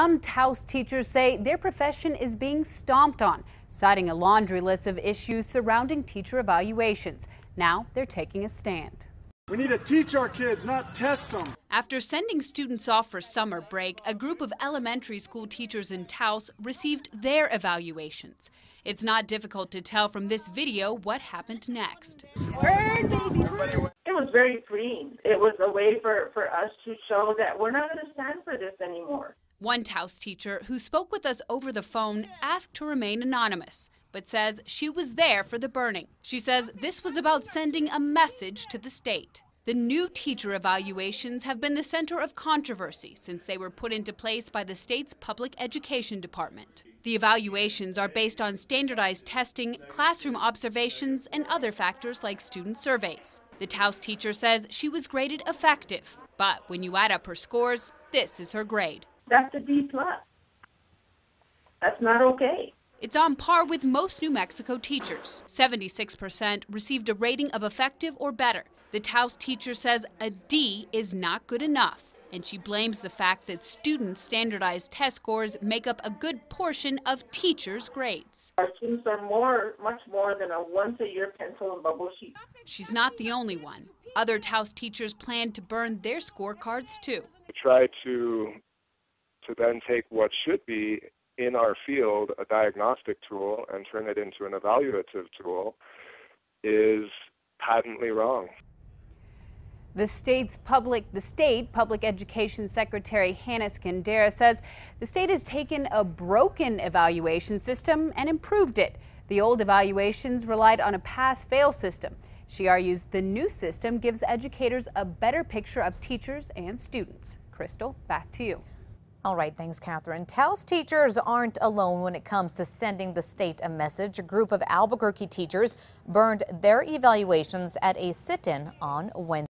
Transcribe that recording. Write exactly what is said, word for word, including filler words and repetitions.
Some T A O S teachers say their profession is being stomped on, citing a laundry list of issues surrounding teacher evaluations. Now they're taking a stand. We need to teach our kids, not test them. After sending students off for summer break, a group of elementary school teachers in T A O S received their evaluations. It's not difficult to tell from this video what happened next. Burn, baby, burn. It was very freeing. It was a way for, for us to show that we're not going to stand for this anymore. One T A O S teacher who spoke with us over the phone asked to remain anonymous, but says she was there for the burning. She says this was about sending a message to the state. The new teacher evaluations have been the center of controversy since they were put into place by the state's public education department. The evaluations are based on standardized testing, classroom observations, and other factors like student surveys. The T A O S teacher says she was graded effective, but when you add up her scores, this is her grade. That's a D plus. That's not okay. It's on par with most New Mexico teachers. seventy-six percent received a rating of effective or better. The T A O S teacher says a D is not good enough, and she blames the fact that students' standardized test scores make up a good portion of teachers' grades. Our students are more, much more than a once-a-year pencil and bubble sheet. She's not the only one. Other T A O S teachers plan to burn their scorecards, too. We try to to then take what should be, in our field, a diagnostic tool and turn it into an evaluative tool is patently wrong. The state's public, the state Public Education Secretary Hannah Skandera says the state has taken a broken evaluation system and improved it. The old evaluations relied on a pass-fail system. She argues the new system gives educators a better picture of teachers and students. Crystal, back to you. All right, thanks, Catherine. T A O S teachers aren't alone when it comes to sending the state a message. A group of Albuquerque teachers burned their evaluations at a sit-in on Wednesday.